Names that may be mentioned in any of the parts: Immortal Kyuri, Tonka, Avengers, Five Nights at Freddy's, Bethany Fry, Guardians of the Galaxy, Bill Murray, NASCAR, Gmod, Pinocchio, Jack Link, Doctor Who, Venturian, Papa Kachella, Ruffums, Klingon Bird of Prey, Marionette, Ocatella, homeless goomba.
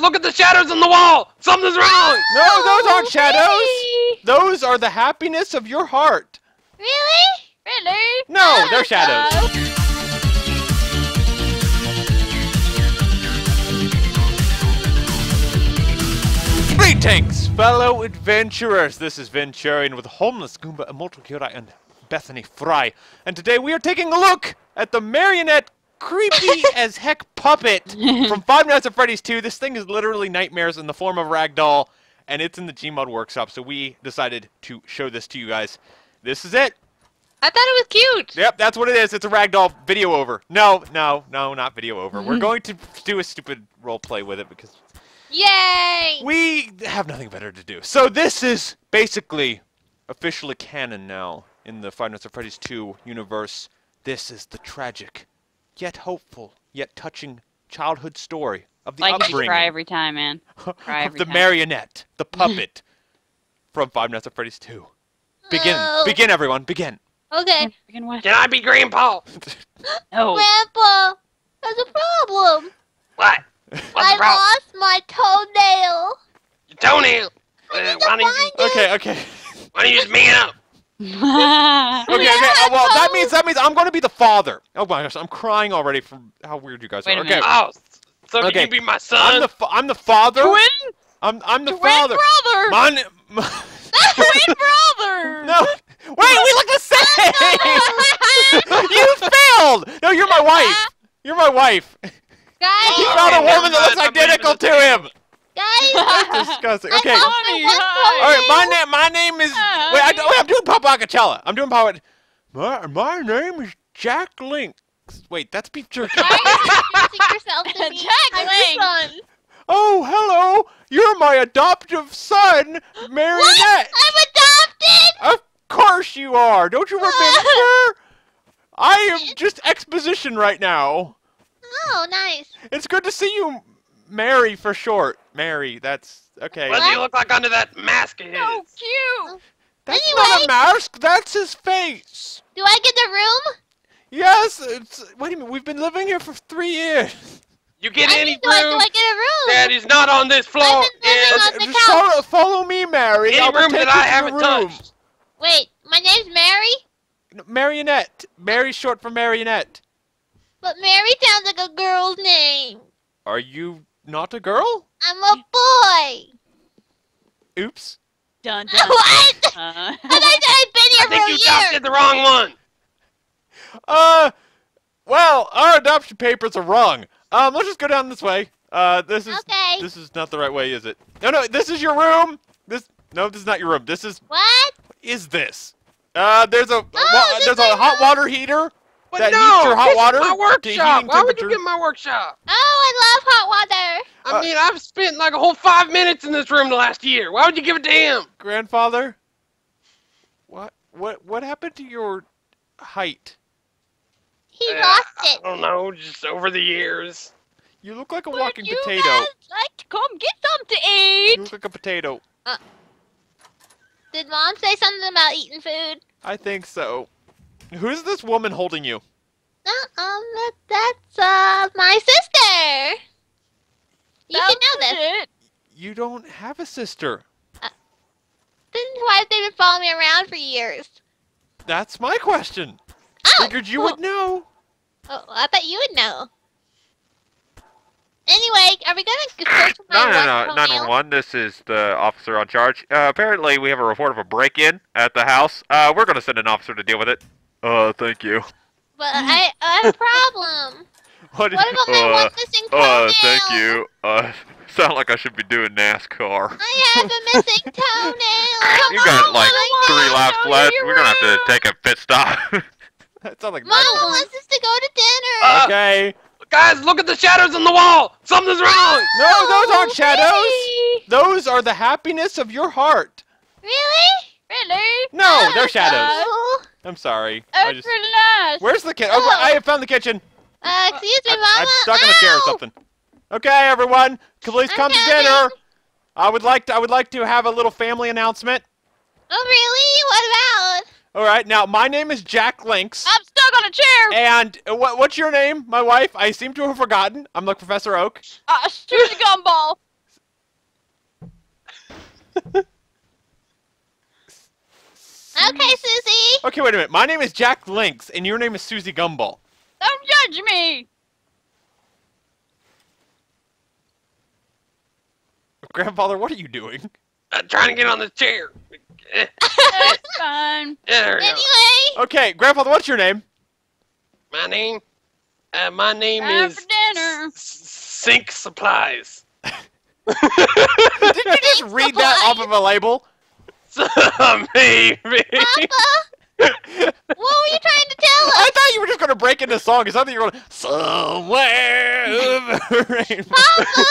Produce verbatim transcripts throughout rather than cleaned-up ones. Look at the shadows on the wall! Something's wrong! No, those aren't shadows! Those are the happiness of your heart! Really? Really? No, they're shadows. Greetings, fellow adventurers! This is Venturian with Homeless Goomba, Immortal Kyuri, and Bethany Fry. And today we are taking a look at the Marionette creepy as heck puppet from Five Nights at Freddy's two. This thing is literally nightmares in the form of ragdoll, and it's in the Gmod workshop, so we decided to show this to you guys. This is it. I thought it was cute. Yep, that's what it is. It's a ragdoll. Video over. No, no, no, not video over. We're going to do a stupid role play with it because... Yay! We have nothing better to do. So this is basically officially canon now in the Five Nights at Freddy's two universe. This is the tragic, yet hopeful, yet touching childhood story of the like upbringing. I cry every time, man. Cry every the time. Marionette, the puppet from Five Nights at Freddy's two. Begin. Oh. Begin, everyone. Begin. Okay. Can I be Grandpa? No. Grandpa, there's a problem. What? What's I the problem? lost my toenail. Your toenail? Uh, why don't you... It. Okay, okay. Why don't you just man up? okay, okay. Uh, well, that means that means I'm going to be the father. Oh my gosh, I'm crying already from how weird you guys Wait are. Okay. Oh, so okay. Can you be my son? I'm the fa I'm the father. Twin? I'm I'm the Twin father. Twin brother. My, my... Twin brother. No. Wait, we look the same! You failed! No, you're my wife! You're my wife! Guys! You found a woman that looks identical to him! Guys! That's disgusting. Okay. Alright, my name my name is Wait, I wait, I'm doing Papa Kachella. I'm doing Papa My my name is Jack Link. Wait, that's beef jerky. Why are you introducing yourself to me? Jack Link! Oh, hello! You're my adoptive son, Marionette! What? I'm adopted! Of course you are! Don't you remember? I am just exposition right now. Oh, nice. It's good to see you, Mary for short. Mary, that's okay. What does he look like under that mask? It so is. cute. That's anyway. not a mask. That's his face. Do I get the room? Yes. It's, wait a minute. We've been living here for three years. You get I any room? Do I, do I get a room? That is not on this floor. I've been living on the couch. Follow, follow me, Mary. Any I'll room that I haven't room. touched. Wait, my name's Mary? No, Marionette. Mary's short for Marionette. But Mary sounds like a girl's name. Are you not a girl? I'm a boy. Oops. Dun, dun, what? Uh, I thought I'd been here I for a year. I think you adopted the wrong one. Uh, well, our adoption papers are wrong. Um, let's just go down this way. Uh, this is okay. This is not the right way, is it? No, no, this is your room. This no, this is not your room. This is what? Is this? Uh, there's a, a oh, there's a hot water heater but that no, heats your hot water. My workshop. Why would you get my workshop? Oh, I love hot water. I uh, mean, I've spent like a whole five minutes in this room the last year. Why would you give a damn? Grandfather, what what what happened to your height? He uh, lost it. I don't know. Just over the years. You look like a would walking you potato. Guys like to come get some to eat? You look like a potato. Uh. Did Mom say something about eating food? I think so. Who's this woman holding you? Uh, um, that, that's, uh, my sister! You should know this. It. You don't have a sister. Uh, then why have they been following me around for years? That's my question! Oh! Figured you well, would know! Oh, I bet you would know. Anyway, are we going to search for my no, no, no, nine one one, this is the officer on charge. Uh, apparently, we have a report of a break-in at the house. Uh, we're going to send an officer to deal with it. Uh, thank you. But I, I have a problem. what, what about my uh, one missing toenail? Uh, thank you. Uh, sound like I should be doing NASCAR. I have a missing toenail. You got, like, three lives left. We're going to have to take a pit stop. That sounds like Mom wants us to go to dinner. Uh, okay. Guys, look at the shadows on the wall! Something's wrong! Oh, no, those aren't shadows! Really? Those are the happiness of your heart! Really? Really? No, oh, they're shadows. Oh. I'm sorry. Oh, I just... Where's the kitchen? Oh, oh, I have found the kitchen! Uh, excuse me, I Mama? I'm stuck in a chair or something. Okay, everyone, please come to dinner! I would like to, I would like to have a little family announcement. Oh, really? What about? Alright, now, my name is Jack Links. I'm stuck on a chair! And uh, what, what's your name, my wife? I seem to have forgotten. I'm like Professor Oak. Uh, shoot the gumball. Okay, wait a minute. My name is Jack Links, and your name is Susie Gumball. Don't judge me! Grandfather, what are you doing? I'm trying to get on the chair. That's fine. There anyway. Go. Okay, Grandfather, what's your name? My name? Uh, my name Time is... Dinner. Sink Supplies. Did you just read that off of a label? Maybe. Papa? What were you trying to tell us? I thought you were just going to break into song. It's not that you were going to... Somewhere over the rainbow. Papa?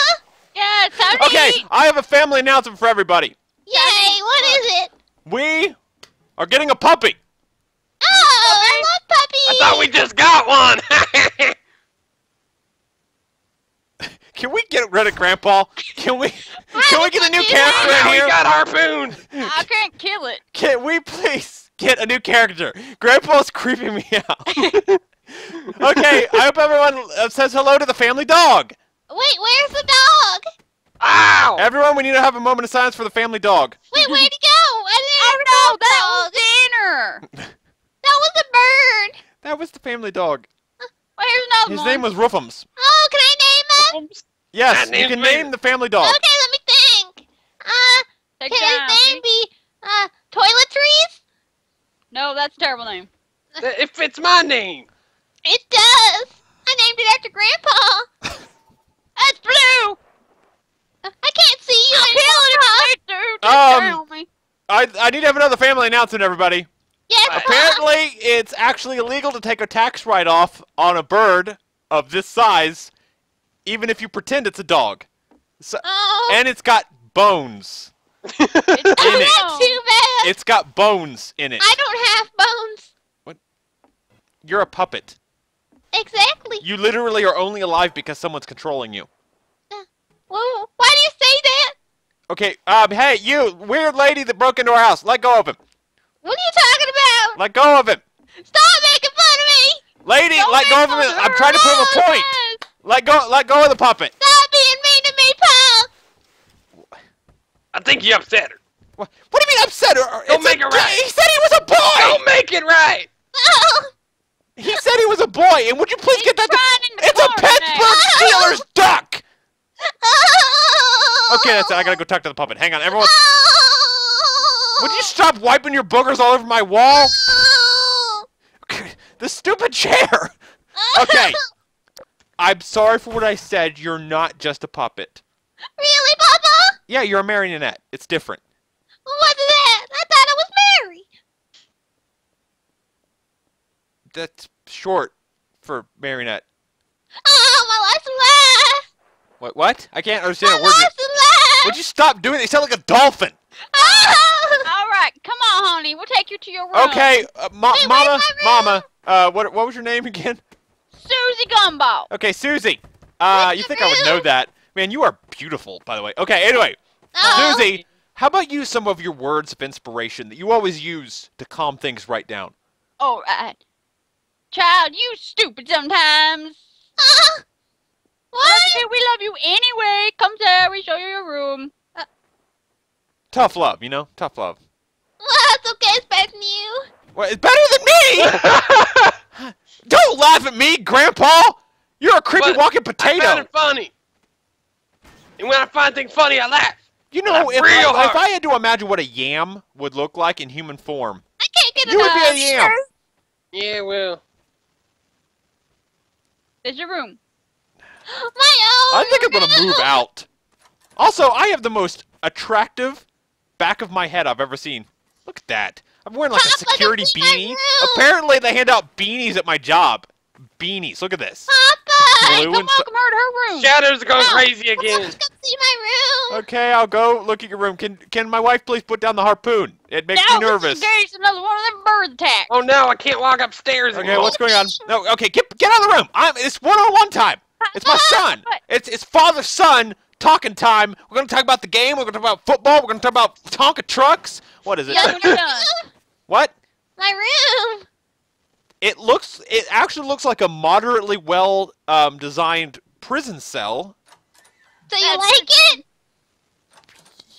Yeah, it's time okay, to eat. I have a family announcement for everybody. Yay, what is it? We are getting a puppy. Oh, I love puppies. I thought we just got one. Can we get rid of Grandpa? Can we Can we get a new character in here? We got harpoon. I can't kill it. Can we please get a new character? Grandpa's creeping me out. Okay, I hope everyone says hello to the family dog. Wait, where's the dog? Ow! Everyone, we need to have a moment of silence for the family dog. Wait, where'd he go? I didn't know that was dinner. That was a bird. That was the family dog. Where's another His one? name was Ruffums. Oh, can I name him? Ruffums? Yes, you can name the family dog. Okay, let me think. Uh, Take can his name be uh, Toiletries? No, that's a terrible name. It fits my name. It does. I named it after Grandpa. That's blue! I can't see you! I killed him! Um, I, I need to have another family announcement, everybody. Yes, uh, apparently, it's actually illegal to take a tax write-off on a bird of this size, even if you pretend it's a dog. So, oh. And it's got bones it's in it. Not too bad. It's got bones in it. I don't have bones. What? You're a puppet. Exactly. You literally are only alive because someone's controlling you. Uh, well, why do you say that? Okay, um, hey, you, weird lady that broke into our house. Let go of him. What are you talking about? Let go of him. Stop making fun of me. Lady, Don't let go of him. I'm trying to prove a point. Let go, let go of the puppet. Stop being mean to me, Paul. I think you upset her. What, what do you mean upset her? Don't it's make a, it right. He said he was a boy. Don't make it right. Oh. He said he was a boy, and would you please He's get that? To it's a Pittsburgh Steelers oh. duck. Oh. Okay, that's it. I gotta go talk to the puppet. Hang on, everyone. Oh. Would you stop wiping your boogers all over my wall? Oh. The stupid chair. Okay. I'm sorry for what I said. You're not just a puppet. Really, Papa? Yeah, you're a marionette. It's different. What's that? I thought I was married. That's short for marionette. Oh, my life's a lie! What, what? I can't understand my a word. My life's a lie! Would you stop doing that? You sound like a dolphin! Oh. Alright, come on, honey. We'll take you to your room. Okay, uh, ma wait, Mama, wait, Mama, uh, what what was your name again? Susie Gumball. Okay, Susie. Uh, you think room? I would know that. Man, you are beautiful, by the way. Okay, anyway. Oh. Susie, how about use some of your words of inspiration that you always use to calm things right down? Alright. Child, you stupid sometimes. Uh, what? Okay, we love you anyway. Come there, we show you your room. Uh, Tough love, you know? Tough love. Well, it's okay, it's better than you. Well, it's better than me! Don't laugh at me, Grandpa! You're a creepy but walking potato. I found it funny. And when I find things funny, I laugh. You know, if I, if I had to imagine what a yam would look like in human form, I can't get you would be a yam. Yeah, well. There's your room. My own! I think I'm gonna move out. Also, I have the most attractive back of my head I've ever seen. Look at that. I'm wearing like Papa, a security beanie. Apparently they hand out beanies at my job. Beanies. Look at this. Papa! Blue hey, come and on, come her room. Shadow's going no, crazy again. Come see my room. Okay, I'll go look at your room. Can can my wife please put down the harpoon? It makes now me nervous. Engaged another one of them bird attacks. Oh no, I can't walk upstairs. Okay, anymore. What's going on? No, okay, get get out of the room. I'm it's one on one time. It's my son. It's it's father son talking time. We're gonna talk about the game. We're gonna talk about football. We're gonna talk about Tonka trucks. What is it? What? My room. It looks. It actually looks like a moderately well um, designed prison cell. So you like it?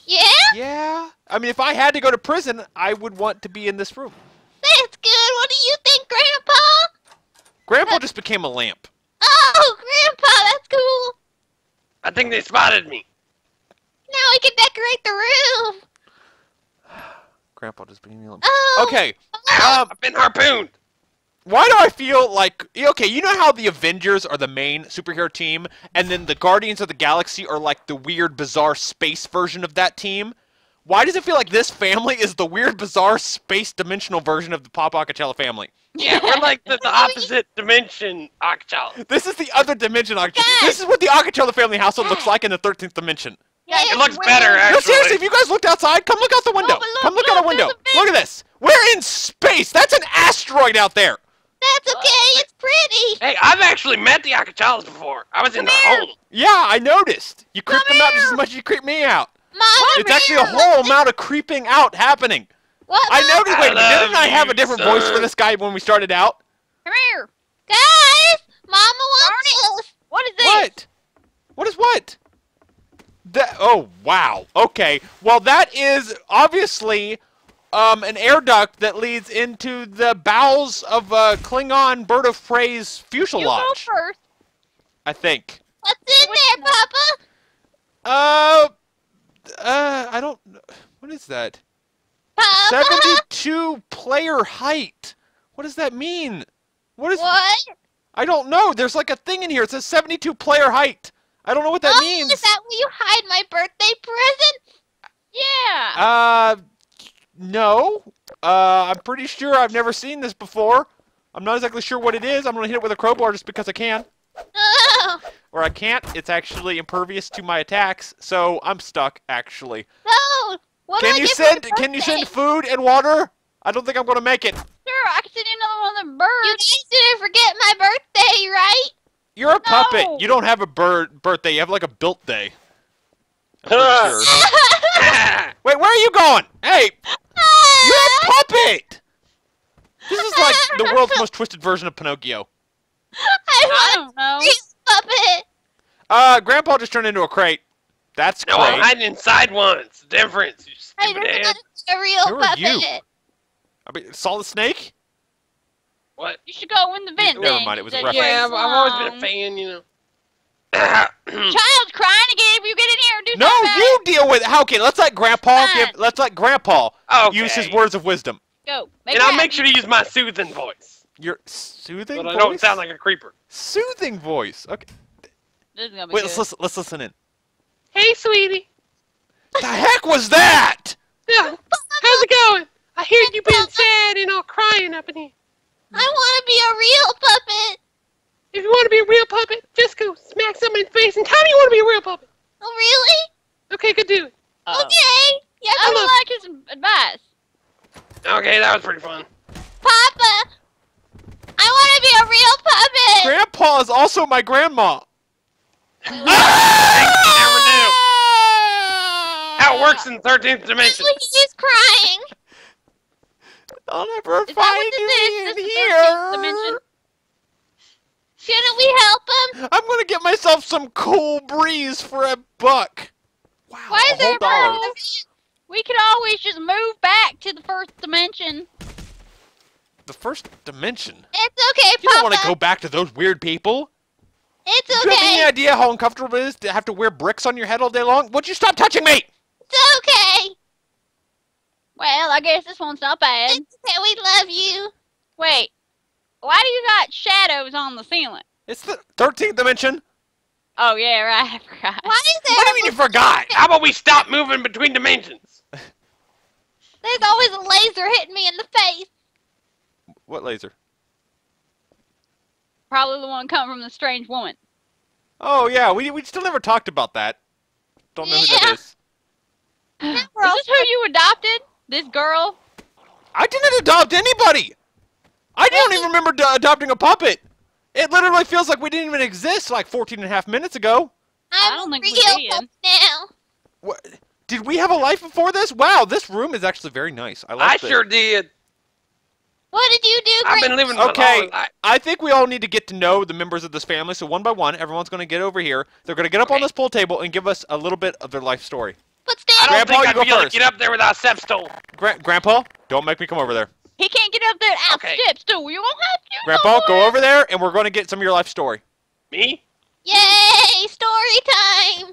Yeah. Yeah. I mean, if I had to go to prison, I would want to be in this room. It's good. What do you think, Grandpa? Grandpa uh, just became a lamp. Oh, Grandpa, that's cool. I think they spotted me. Now we can decorate the room. Grandpa just became a lamp. Oh. Okay. Oh. Um, I've been harpooned. Why do I feel like... Okay, you know how the Avengers are the main superhero team, and then the Guardians of the Galaxy are like the weird, bizarre space version of that team? Why does it feel like this family is the weird, bizarre, space-dimensional version of the Papa Kachella family? Yeah, we're like the, the opposite dimension Ocatella. This is the other dimension Ocatella. Yes. This is what the Ocatella family household looks like in the thirteenth dimension. Yeah, it looks better, actually. No, seriously, if you guys looked outside, come look out the window. Oh, look, come look, look out the window. Look at this. We're in space. That's an asteroid out there. That's okay, uh, it's pretty! Hey, I've actually met the Ocatellas before. I was come in the here. hole. Yeah, I noticed. You creeped come them out here. just as much as you creeped me out. Mom, it's actually here. a whole amount of creeping out happening. What? I noticed. Wait, I didn't I have a different sir. voice for this guy when we started out? Come here. Guys! Mama wants us! What is this? What? What is what? That, oh, wow. Okay. Well, that is obviously... Um, an air duct that leads into the bowels of uh, Klingon Bird of Prey's fuselage. You go first. I think. What's in What's there, Papa? Uh, uh, I don't. What is that? Papa? Seventy-two player height. What does that mean? What is? What? I don't know. There's like a thing in here. It says seventy-two player height. I don't know what that oh, means. Is that where you hide my birthday present? Yeah. Uh. No, uh, I'm pretty sure I've never seen this before. I'm not exactly sure what it is. I'm going to hit it with a crowbar just because I can. Oh. Or I can't. It's actually impervious to my attacks, so I'm stuck, actually. No! What can, I you send, can you send food and water? I don't think I'm going to make it. Sure, I can send another one of the birds. You guys didn't forget my birthday, right? You're a no. puppet. You don't have a bird birthday. You have, like, a built day. I'm pretty sure. Wait, where are you going? Hey! You're a puppet! This is like the world's most twisted version of Pinocchio. I don't know. He's a puppet! Uh, Grandpa just turned into a crate. That's great. No, I'm hiding inside one. It's the difference. You stupid I ass. A real Who puppet. Are you? I mean, saw the snake? What? You should go in the vent. Never mind, it was a reference. Yeah, I've, I've always been a fan, you know. Child crying again if you get in here and do no, something. No, you deal with it. Okay, let's let Grandpa give, let's let Grandpa okay. use his words of wisdom. Go. Make and I'll happen. make sure to use my soothing voice. Your soothing but voice? I don't sound like a creeper. Soothing voice. Okay. This is gonna be Wait, good. let's listen let's listen in. Hey, sweetie. The heck was that? Yeah. How's it going? I hear you being sad and all crying up in here. I wanna be a real puppet. If you want to be a real puppet, just go smack someone in the face and tell me you want to be a real puppet. Oh, really? Okay, good dude. Uh, okay. Yeah, I don't like his advice. Okay, that was pretty fun. Papa, I want to be a real puppet. Grandpa is also my grandma. I never knew. How it works in the thirteenth dimension. He's crying. I'll never is find you in here. Dimension? Shouldn't we help him? I'm gonna get myself some cool breeze for a buck. Wow, Why is there no? We could always just move back to the first dimension. The first dimension? It's okay, Papa. You don't want to go back to those weird people. It's okay. Do you have any idea how uncomfortable it is to have to wear bricks on your head all day long? Would you stop touching me? It's okay. Well, I guess this one's not bad. It's okay, we love you. Wait. Why do you got shadows on the ceiling? It's the thirteenth dimension. Oh, yeah, right. I forgot. Why is there what do you mean you forgot? How about we stop moving between dimensions? There's always a laser hitting me in the face. What laser? Probably the one coming from the strange woman. Oh, yeah. We, we still never talked about that. Don't know yeah. who that is. Is this who you adopted? This girl? I didn't adopt anybody. I don't even remember d adopting a puppet. It literally feels like we didn't even exist like fourteen and a half minutes ago. I'm I don't think we did. Now. What? Did we have a life before this? Wow, this room is actually very nice. I like I this. sure did. What did you do, Grandpa? I've been living my Okay, long life. I think we all need to get to know the members of this family. So one by one, everyone's going to get over here. They're going to get up okay. on this pool table and give us a little bit of their life story. Let's I don't Grandpa, think I'd you go be first. Able to get up there without a step stool. Gra Grandpa, don't make me come over there. He can't get up there. Ow, okay. Steps, dude. You're gonna have to. Grandpa, go over there, and we're gonna get some of your life story. Me? Yay! Story time.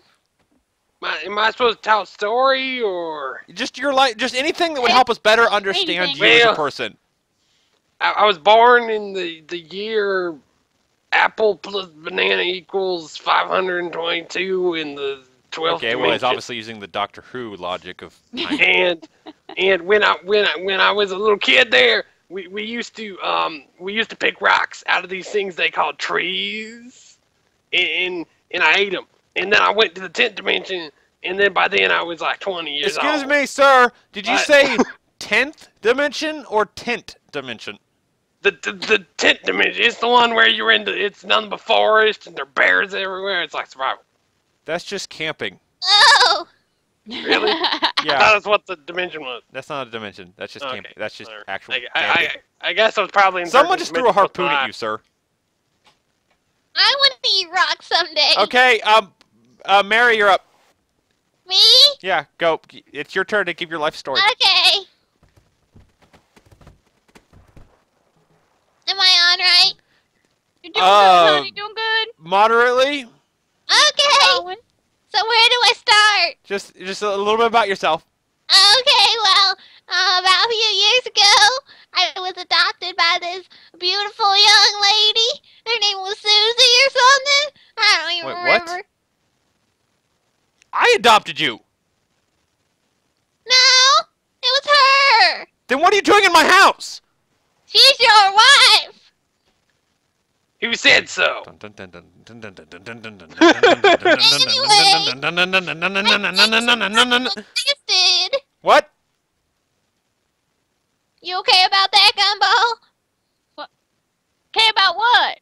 My, am I supposed to tell a story or just your life? Just anything that would help us better understand anything. you well, as a person. I, I was born in the the year apple plus banana equals five hundred twenty-two in the twelfth. Okay, dimension. Well, he's obviously using the Doctor Who logic of. and and when I when I when I was a little kid, there we we used to um we used to pick rocks out of these things they called trees, and and I ate them. And then I went to the tenth dimension, and then by then I was like twenty years Excuse old. Excuse me, sir. Did you but, say tenth dimension or tent dimension? The the, the tent dimension. It's the one where you're in the, it's nothing but forest, and there are bears everywhere. It's like survival. That's just camping. Oh! Really? Yeah. That's what the dimension was. That's not a dimension. That's just okay. camping. That's just right. actual I, camping. I, I, I guess I was probably in Someone just threw a harpoon at you, sir. I want to eat rocks someday. Okay, um... Uh, Mary, you're up. Me? Yeah, go. It's your turn to give your life story. Okay. Am I on right? You're doing uh, good, honey. You're doing good? Moderately. Okay. So where do I start? Just, just a little bit about yourself. Okay, well, uh, about a few years ago, I was adopted by this beautiful young lady. Her name was Susie or something. I don't even Wait, remember. What? I adopted you! No! It was her! Then what are you doing in my house? She's your wife! Who said so? What? You okay about that, Gumbo? What? Okay about what?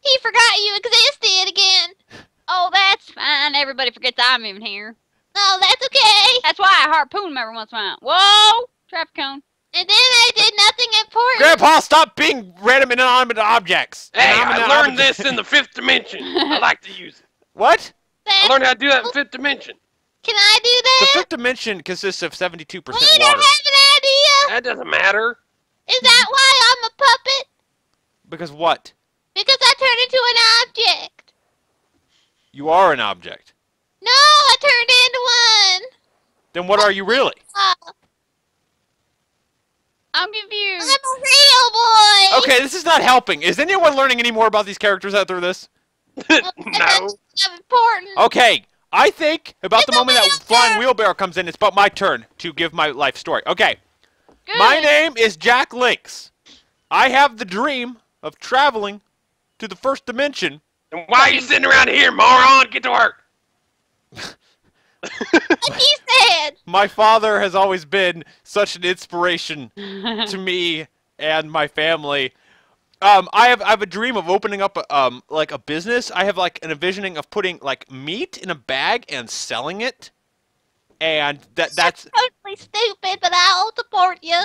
He forgot you existed again! Oh, that's fine. Everybody forgets I'm even here. Oh, that's okay. That's why I harpoon him every once in a while. Whoa! Traffic cone. And then I did nothing important. Grandpa, stop being random and inanimate objects. Hey, I learned objects. this in the fifth dimension. I like to use it. What? That's I learned how to do that in fifth dimension. Can I do that? The fifth dimension consists of seventy-two percent water. We don't have an idea. That doesn't matter. Is that why I'm a puppet? Because what? Because I turned into an object. You are an object. No, I turned into one. Then what are you really? Uh, I'm confused. I'm a real boy. Okay, this is not helping. Is anyone learning any more about these characters out through this? No. Important. Okay, I think about it's the moment that flying wheelbarrow comes in, it's about my turn to give my life story. Okay. Good. My name is Jack Links. I have the dream of traveling to the first dimension. And why are you sitting around here, moron? Get to work! Like he said! My father has always been such an inspiration to me and my family. Um, I have I have a dream of opening up a, um like a business. I have like an envisioning of putting like meat in a bag and selling it, and that that's totally stupid, but I'll support you.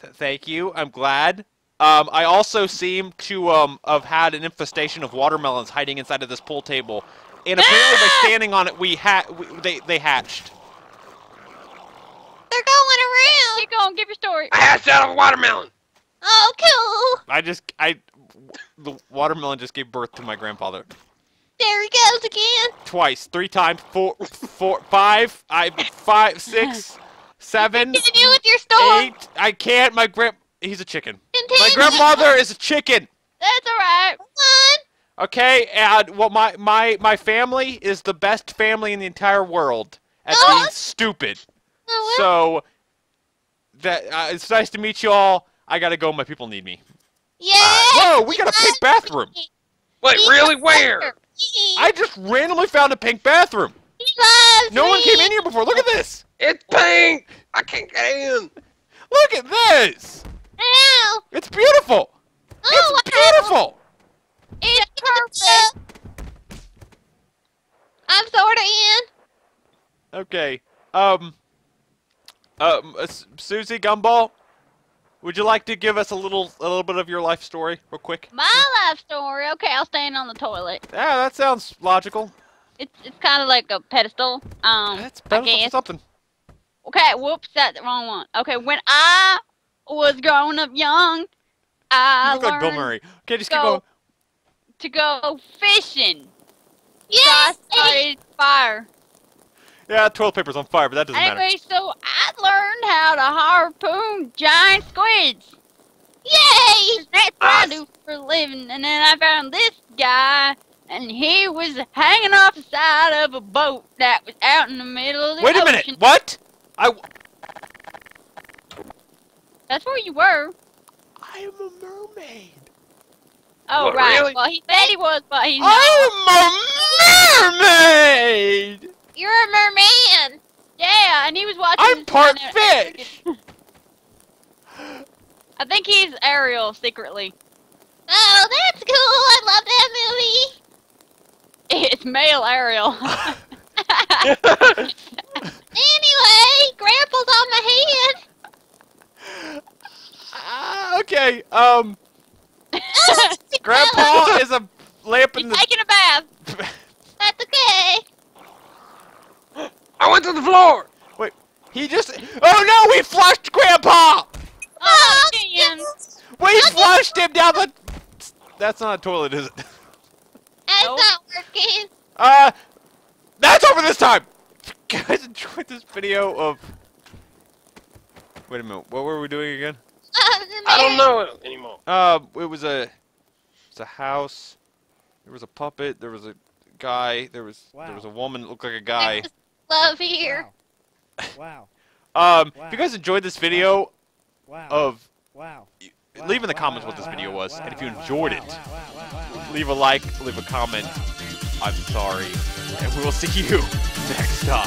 Th thank you. I'm glad. Um, I also seem to um, have had an infestation of watermelons hiding inside of this pool table, and apparently by standing on it, we ha we, they they hatched. They're going around. Keep going. Give your story. I hatched out of a watermelon. Oh, cool. I just I the watermelon just gave birth to my grandfather. There he goes again. Twice, three times, four, four, five, I five, six, seven. What can you do with your story? Eight. I can't. My grand. He's a chicken. Continue. My grandmother is a chicken. That's alright. Okay, and well, my my my family is the best family in the entire world at oh. being stupid. Oh, well. So that uh, it's nice to meet you all. I gotta go. My people need me. Yeah. Uh, whoa, we got a pink bathroom. Wait, really? Where? I just randomly found a pink bathroom. He loves no me. one came in here before. Look at this. It's pink. I can't get in. Look at this. Ow. It's beautiful! Oh, it's wow. beautiful! It's perfect! I'm sorta in. Okay. Um, um, uh, Susie Gumball, would you like to give us a little a little bit of your life story real quick? My life story? Okay, I'll stand on the toilet. Yeah, that sounds logical. It's, it's kind of like a pedestal. Um, That's pedestal for something. Okay, whoops, that's the wrong one. Okay, when I... was grown up young. I you look like Bill Murray. Okay, just keep going. To go fishing. Yes. So I started fire. Yeah, toilet paper's on fire, but that doesn't anyway, matter. Anyway, so I learned how to harpoon giant squids. Yay! That's what I do for a living. And then I found this guy, and he was hanging off the side of a boat that was out in the middle of the Wait ocean. Wait a minute! What? I. W That's where you were. I am a mermaid. Oh, what, right. Really? Well, he said he was, but he's not. I am a mermaid! You're a merman! Yeah, and he was watching. I'm part fish! I think he's Ariel, secretly. Oh, that's cool! I love that movie! It's male Ariel. Anyway, Grandpa's on my hand! Uh, okay, um... Oh, Grandpa is a lamp in He's the... taking a bath! That's okay! I went to the floor! Wait, he just... Oh no, we flushed Grandpa! Oh, damn! We flushed him down the... That's not a toilet, is it? That's nope. not working! Uh, that's over this time! If you guys enjoyed this video of... Wait a minute, what were we doing again? Uh, I don't know anymore. Uh, it was a... It was a house. There was a puppet, there was a guy, there was... Wow. There was a woman that looked like a guy. Love here. Wow. wow. um, wow. If you guys enjoyed this video wow. of wow. wow. leave in the wow. comments wow. what this video was, wow. and if you enjoyed wow. it, wow. Wow. Wow. leave a like, leave a comment. Wow. I'm sorry, wow. and we will see you next time.